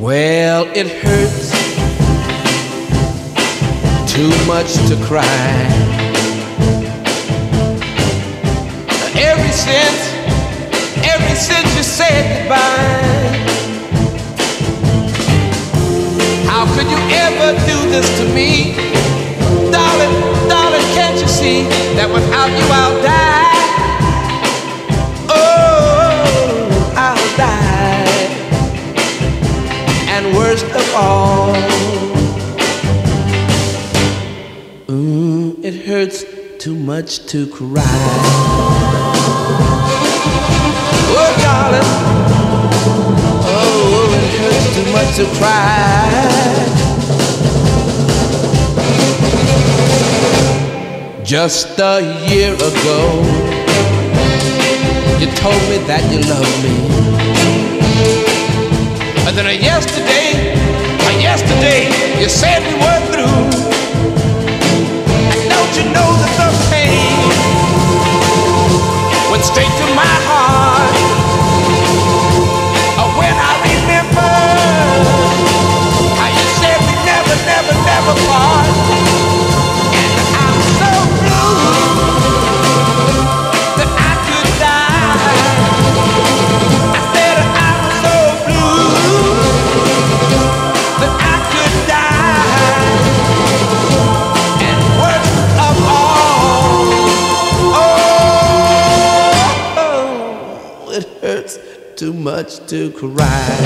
Well, it hurts too much to cry. Ever since you said goodbye, how could you ever do this to me? Darling, darling, can't you see that without you I'll die? Worst of all, it hurts too much to cry. Oh, darling, oh, it hurts too much to cry. Just a year ago, you told me that you loved me. And then yesterday, you said we were through. And don't you know that the pain went straight to my heart? When I remember how you said we never, never, never part. And I'm so blue that I could die. Too much to cry.